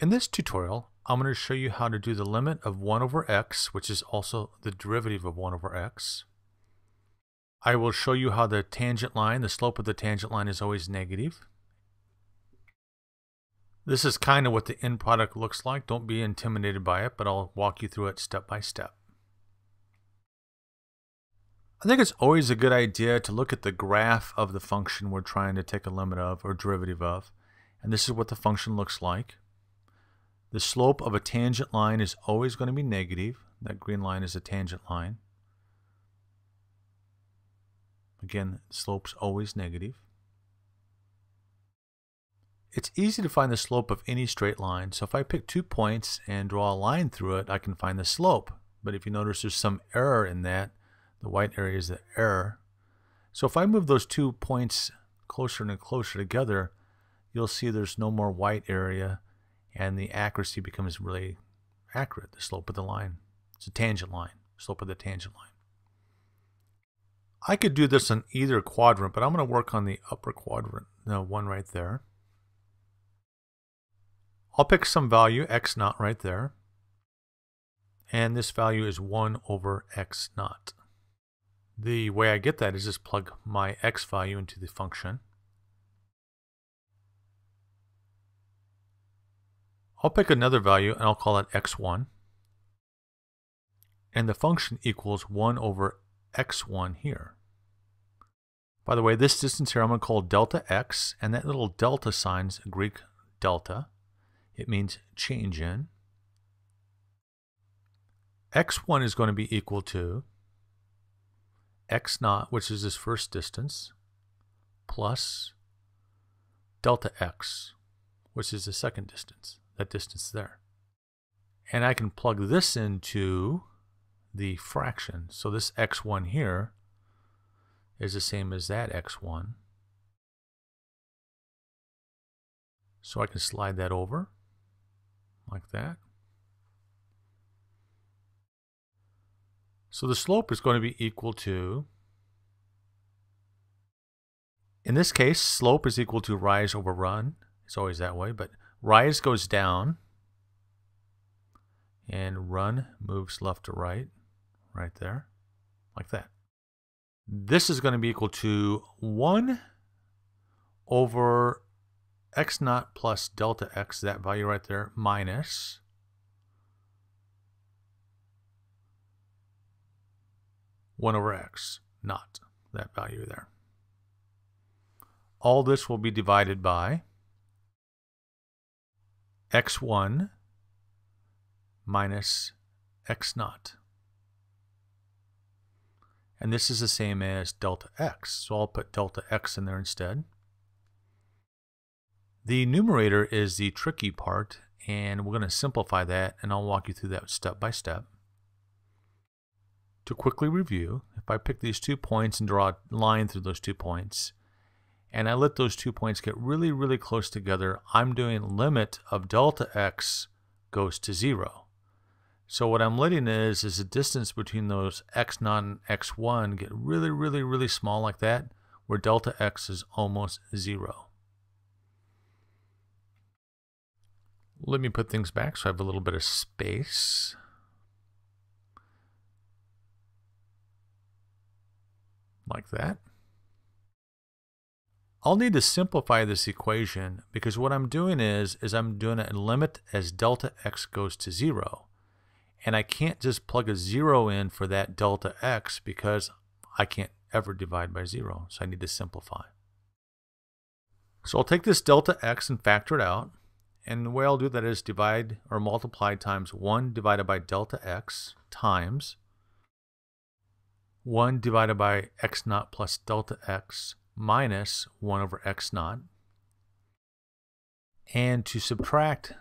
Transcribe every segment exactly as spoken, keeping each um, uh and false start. In this tutorial, I'm going to show you how to do the limit of one over x, which is also the derivative of one over x. I will show you how the tangent line, the slope of the tangent line, is always negative. This is kind of what the end product looks like. Don't be intimidated by it, but I'll walk you through it step by step. I think it's always a good idea to look at the graph of the function we're trying to take a limit of or derivative of. And this is what the function looks like. The slope of a tangent line is always going to be negative. That green line is a tangent line. Again, slope's always negative. It's easy to find the slope of any straight line, so if I pick two points and draw a line through it, I can find the slope. But if you notice, there's some error in that. The white area is the error. So if I move those two points closer and closer together, you'll see there's no more white area, and the accuracy becomes really accurate, the slope of the line. It's a tangent line, slope of the tangent line. I could do this on either quadrant, but I'm going to work on the upper quadrant, the one right there. I'll pick some value, x naught right there. And this value is one over x naught. The way I get that is just plug my x value into the function. I'll pick another value, and I'll call it x one. And the function equals one over x one here. By the way, this distance here I'm going to call delta x, and that little delta sign's Greek delta. It means change in. x one is going to be equal to x naught, which is this first distance, plus delta x, which is the second distance, that distance there. And I can plug this into the fraction. So this x one here is the same as that x one. So I can slide that over like that. So the slope is going to be equal to, in this case, slope is equal to rise over run. It's always that way, but rise goes down and run moves left to right. Right there, like that. This is going to be equal to one over x naught plus delta x, that value right there, minus one over x naught, that value there. All this will be divided by x one minus x naught. And this is the same as delta x, so I'll put delta x in there instead. The numerator is the tricky part, and we're going to simplify that, and I'll walk you through that step by step. To quickly review, if I pick these two points and draw a line through those two points, and I let those two points get really, really close together, I'm doing limit of delta x goes to zero. So what I'm letting is, is the distance between those x naught and x one get really, really, really small like that, where delta x is almost zero. Let me put things back so I have a little bit of space. Like that. I'll need to simplify this equation because what I'm doing is, is I'm doing a limit as delta x goes to zero. And I can't just plug a zero in for that delta x because I can't ever divide by zero. So I need to simplify. So I'll take this delta x and factor it out. And the way I'll do that is divide or multiply times one divided by delta x times one divided by x naught plus delta x minus one over x naught. And to subtract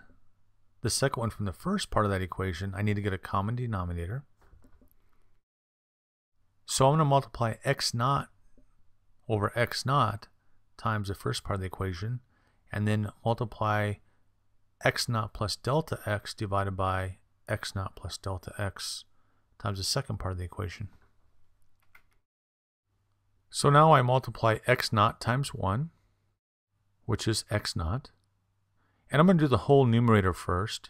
the second one from the first part of that equation, I need to get a common denominator. So I'm going to multiply x naught over x naught times the first part of the equation, and then multiply x naught plus delta x divided by x naught plus delta x times the second part of the equation. So now I multiply x naught times one, which is x naught, And I'm going to do the whole numerator first.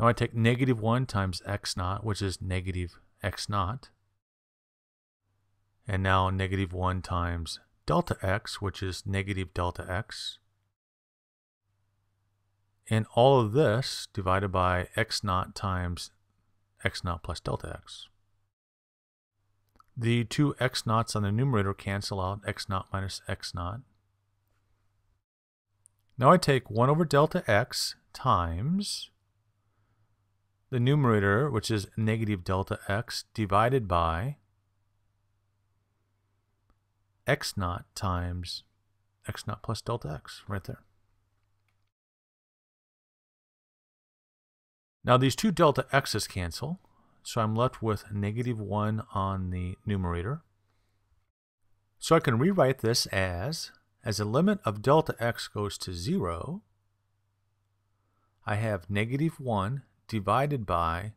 Now I take negative one times x naught, which is negative x naught. And now negative one times delta x, which is negative delta x. And all of this divided by x naught times x naught plus delta x. The two x naughts on the numerator cancel out, x naught minus x naught. Now I take one over delta x times the numerator, which is negative delta x, divided by x naught times x naught plus delta x, right there. Now these two delta x's cancel, so I'm left with negative one on the numerator. So I can rewrite this as, as the limit of delta x goes to zero, I have negative one divided by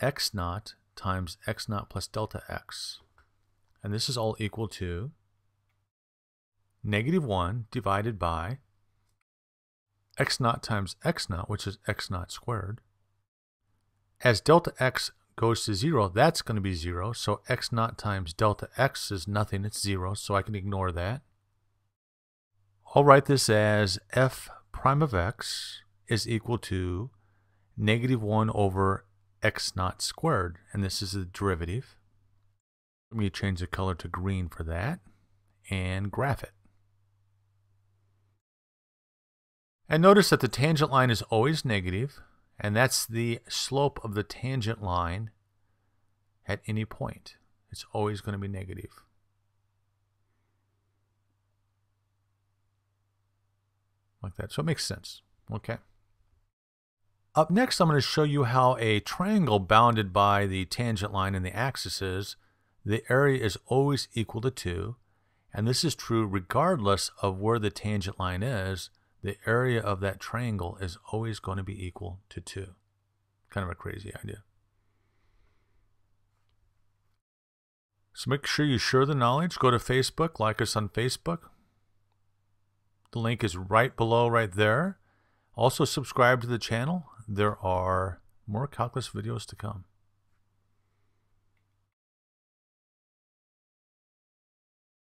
x naught times x naught plus delta x. And this is all equal to negative one divided by x naught times x naught, which is x naught squared. As delta x goes to zero, that's going to be zero. So x naught times delta x is nothing, it's zero, so I can ignore that. I'll write this as f prime of x is equal to negative one over x naught squared, and this is the derivative. I'm going to change the color to green for that and graph it. And notice that the tangent line is always negative, and that's the slope of the tangent line at any point. It's always going to be negative. Like that. So it makes sense. Okay. Up next, I'm going to show you how a triangle bounded by the tangent line and the axes, the area is always equal to two, and this is true regardless of where the tangent line is. The area of that triangle is always going to be equal to two. Kind of a crazy idea. So make sure you share the knowledge. Go to Facebook, like us on Facebook. The link is right below, right there. Also subscribe to the channel. There are more calculus videos to come.